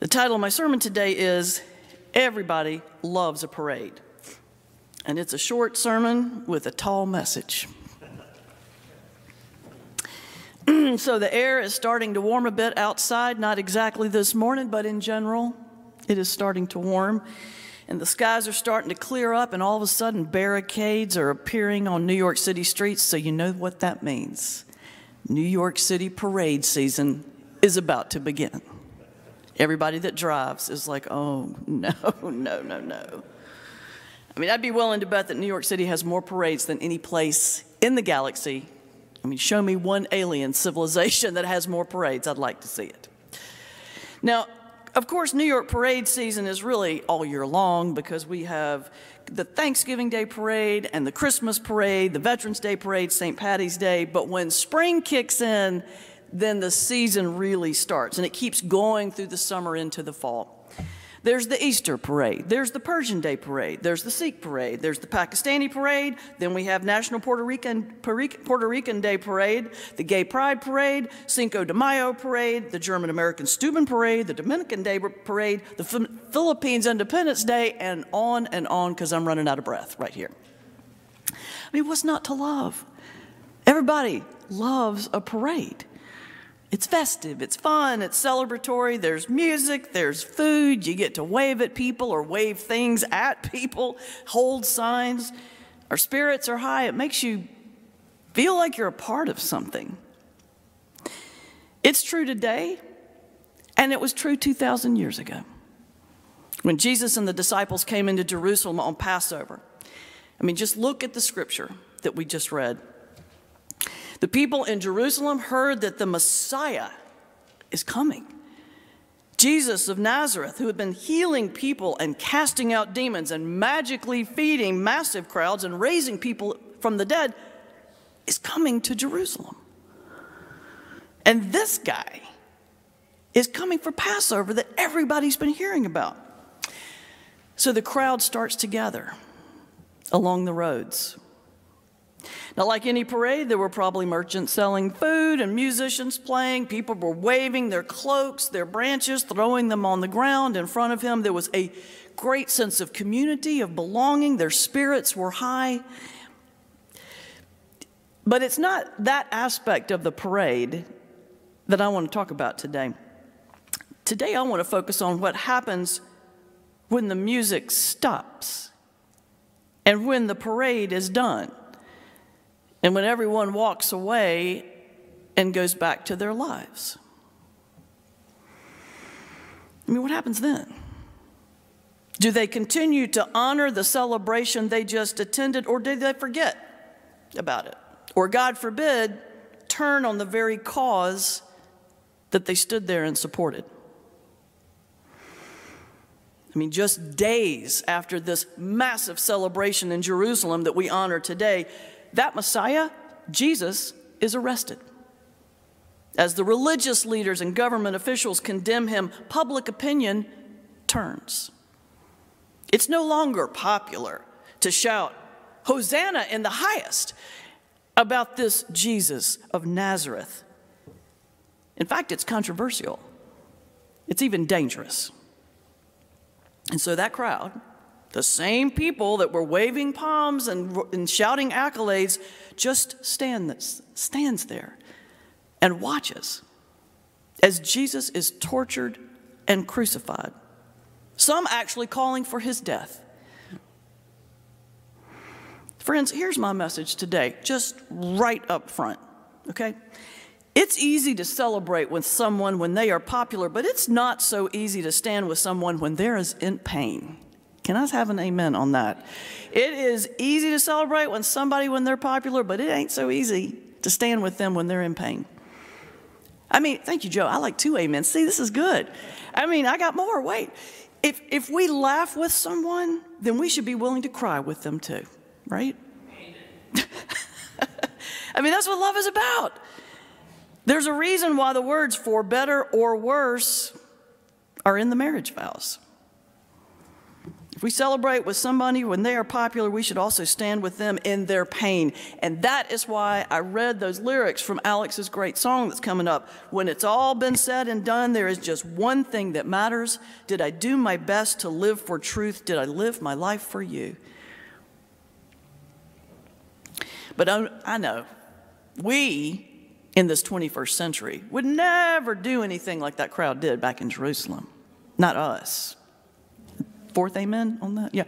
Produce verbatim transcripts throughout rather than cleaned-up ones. The title of my sermon today is Everybody Loves a Parade. And it's a short sermon with a tall message. So the air is starting to warm a bit outside, not exactly this morning, but in general, it is starting to warm. And the skies are starting to clear up, and all of a sudden barricades are appearing on New York City streets, so you know what that means. New York City parade season is about to begin. Everybody that drives is like, oh, no, no, no, no. I mean, I'd be willing to bet that New York City has more parades than any place in the galaxy. I mean, show me one alien civilization that has more parades. I'd like to see it. Now, of course, New York parade season is really all year long because we have the Thanksgiving Day parade and the Christmas parade, the Veterans Day parade, Saint Patty's Day. But when spring kicks in, then the season really starts, and it keeps going through the summer into the fall. There's the Easter parade, there's the Persian Day parade, there's the Sikh parade, there's the Pakistani parade, then we have National Puerto Rican, Puerto Rican Day parade, the Gay Pride parade, Cinco de Mayo parade, the German-American Steuben parade, the Dominican Day parade, the Philippines Independence Day, and on and on, because I'm running out of breath right here. I mean, what's not to love? Everybody loves a parade. It's festive, it's fun, it's celebratory, there's music, there's food, you get to wave at people or wave things at people, hold signs. Our spirits are high, it makes you feel like you're a part of something. It's true today, and it was true two thousand years ago when Jesus and the disciples came into Jerusalem on Passover. I mean, just look at the scripture that we just read. The people in Jerusalem heard that the Messiah is coming. Jesus of Nazareth, who had been healing people and casting out demons and magically feeding massive crowds and raising people from the dead, is coming to Jerusalem. And this guy is coming for Passover that everybody's been hearing about. So the crowd starts to gather along the roads. Now, like any parade, there were probably merchants selling food and musicians playing. People were waving their cloaks, their branches, throwing them on the ground in front of him. There was a great sense of community, of belonging. Their spirits were high. But it's not that aspect of the parade that I want to talk about today. Today, I want to focus on what happens when the music stops and when the parade is done. And when everyone walks away and goes back to their lives. I mean, what happens then? Do they continue to honor the celebration they just attended, or do they forget about it? Or, God forbid, turn on the very cause that they stood there and supported? I mean, just days after this massive celebration in Jerusalem that we honor today, that Messiah, Jesus, is arrested. As the religious leaders and government officials condemn him, public opinion turns. It's no longer popular to shout, "Hosanna in the highest," about this Jesus of Nazareth. In fact, it's controversial. It's even dangerous. And so that crowd, the same people that were waving palms and, and shouting accolades, just stand, stands there and watches as Jesus is tortured and crucified, some actually calling for his death. Friends, here's my message today, just right up front, okay? It's easy to celebrate with someone when they are popular, but it's not so easy to stand with someone when there is in pain. Can I have an amen on that? It is easy to celebrate when somebody, when they're popular, but it ain't so easy to stand with them when they're in pain. I mean, thank you, Joe. I like two amens. See, this is good. I mean, I got more. Wait. If, if we laugh with someone, then we should be willing to cry with them too, right? I mean, that's what love is about. There's a reason why the words "for better or worse" are in the marriage vows. If we celebrate with somebody when they are popular, we should also stand with them in their pain. And that is why I read those lyrics from Alex's great song that's coming up. When it's all been said and done, there is just one thing that matters. Did I do my best to live for truth? Did I live my life for you? But I, I know we in this twenty-first century would never do anything like that crowd did back in Jerusalem. Not us. Fourth amen on that? Yeah.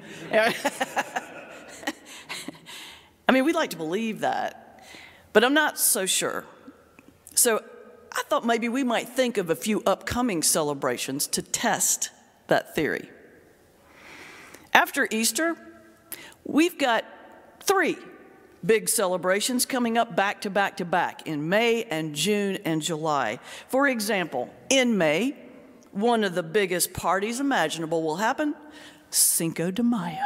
I mean, we'd like to believe that, but I'm not so sure. So I thought maybe we might think of a few upcoming celebrations to test that theory. After Easter, we've got three big celebrations coming up back to back to back in May and June and July. For example, in May, one of the biggest parties imaginable will happen, Cinco de Mayo.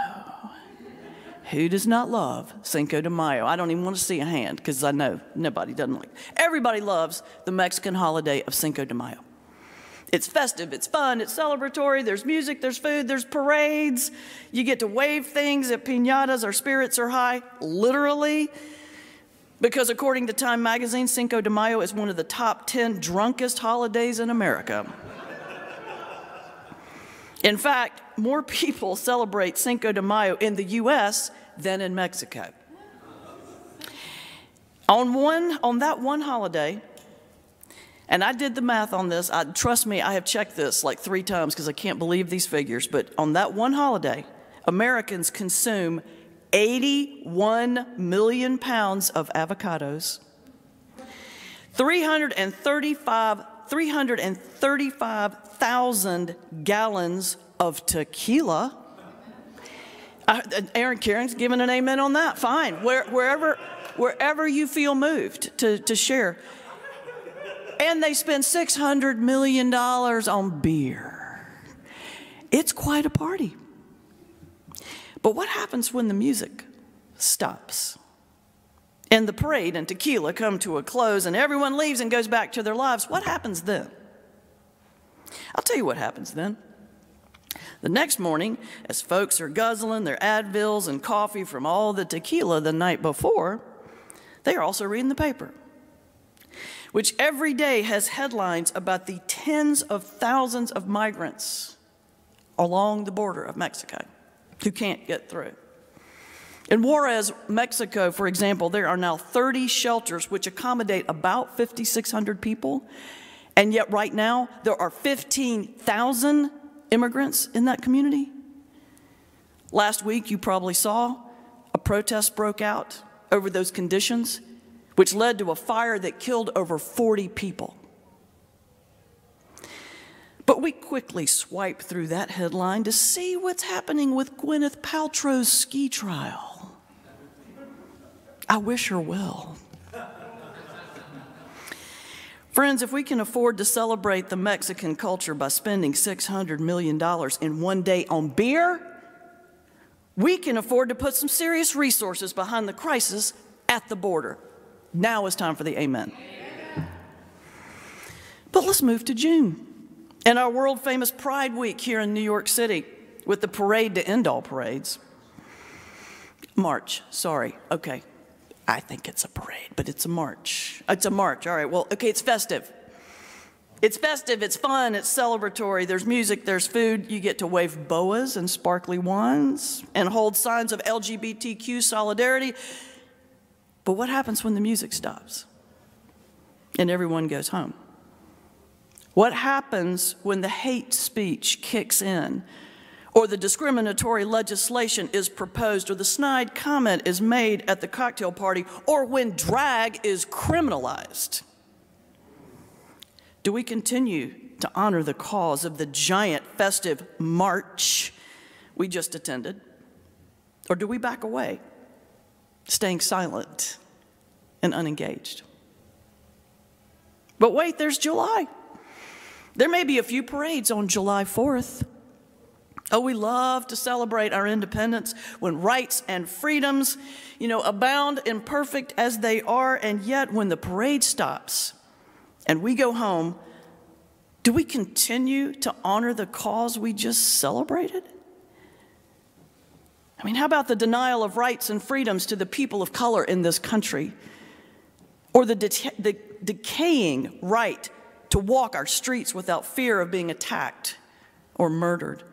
Who does not love Cinco de Mayo? I don't even want to see a hand because I know nobody doesn't like it. Everybody loves the Mexican holiday of Cinco de Mayo. It's festive, it's fun, it's celebratory, there's music, there's food, there's parades. You get to wave things at piñatas, our spirits are high, literally. Because according to Time magazine, Cinco de Mayo is one of the top ten drunkest holidays in America. In fact, more people celebrate Cinco de Mayo in the U S than in Mexico. On, one, on that one holiday, and I did the math on this, I, trust me, I have checked this like three times because I can't believe these figures, but on that one holiday, Americans consume eighty-one million pounds of avocados, three hundred thirty-five thousand gallons of tequila. I, Aaron Caron's giving an amen on that. Fine. Where, wherever, wherever you feel moved to, to share. And they spend six hundred million dollars on beer. It's quite a party. But what happens when the music stops? And the parade and tequila come to a close and everyone leaves and goes back to their lives. What happens then? I'll tell you what happens then. The next morning, as folks are guzzling their Advils and coffee from all the tequila the night before, they are also reading the paper, which every day has headlines about the tens of thousands of migrants along the border of Mexico who can't get through. In Juarez, Mexico, for example, there are now thirty shelters which accommodate about fifty-six hundred people. And yet right now, there are fifteen thousand immigrants in that community. Last week, you probably saw a protest broke out over those conditions, which led to a fire that killed over forty people. But we quickly swipe through that headline to see what's happening with Gwyneth Paltrow's ski trial. I wish her well. Friends, if we can afford to celebrate the Mexican culture by spending six hundred million dollars in one day on beer, we can afford to put some serious resources behind the crisis at the border. Now is time for the amen. Amen. But let's move to June and our world-famous Pride Week here in New York City with the parade to end all parades. March, sorry, okay. I think it's a parade, but it's a march. It's a march, all right, well, okay, it's festive. It's festive, it's fun, it's celebratory. There's music, there's food. You get to wave boas and sparkly wands and hold signs of L G B T Q solidarity. But what happens when the music stops and everyone goes home? What happens when the hate speech kicks in, or the discriminatory legislation is proposed, or the snide comment is made at the cocktail party, or when drag is criminalized? Do we continue to honor the cause of the giant festive march we just attended? Or do we back away, staying silent and unengaged? But wait, there's July. There may be a few parades on July fourth. Oh, we love to celebrate our independence when rights and freedoms, you know, abound, imperfect as they are, and yet when the parade stops and we go home, do we continue to honor the cause we just celebrated? I mean, how about the denial of rights and freedoms to the people of color in this country? Or the, de the decaying right to walk our streets without fear of being attacked or murdered?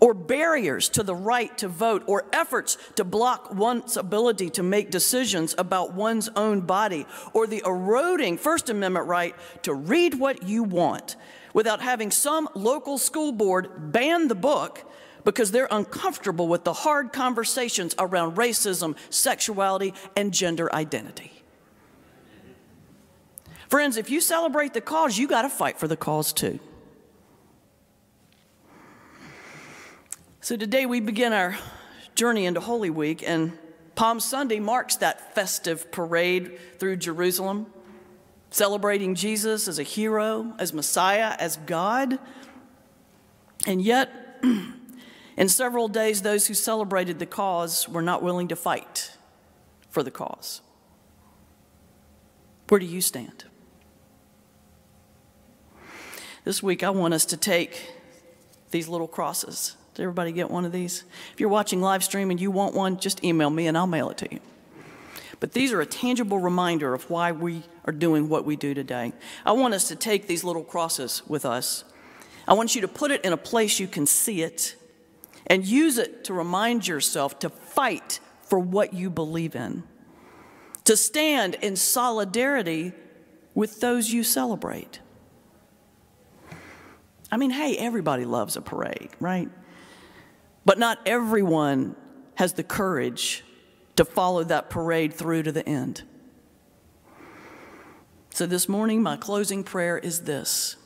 Or barriers to the right to vote, or efforts to block one's ability to make decisions about one's own body, or the eroding First Amendment right to read what you want without having some local school board ban the book because they're uncomfortable with the hard conversations around racism, sexuality, and gender identity. Friends, if you celebrate the cause, you gotta fight for the cause too. So today we begin our journey into Holy Week, and Palm Sunday marks that festive parade through Jerusalem, celebrating Jesus as a hero, as Messiah, as God. And yet, in several days, those who celebrated the cause were not willing to fight for the cause. Where do you stand? This week, I want us to take these little crosses. Did everybody get one of these? If you're watching live stream and you want one, just email me and I'll mail it to you. But these are a tangible reminder of why we are doing what we do today. I want us to take these little crosses with us. I want you to put it in a place you can see it and use it to remind yourself to fight for what you believe in, to stand in solidarity with those you celebrate. I mean, hey, everybody loves a parade, right? But not everyone has the courage to follow that parade through to the end. So this morning, my closing prayer is this.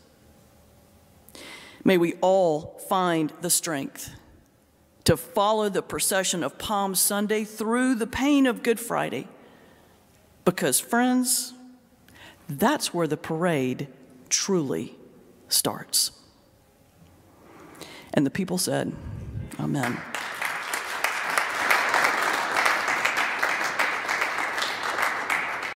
May we all find the strength to follow the procession of Palm Sunday through the pain of Good Friday. Because, friends, that's where the parade truly starts. And the people said, Amen.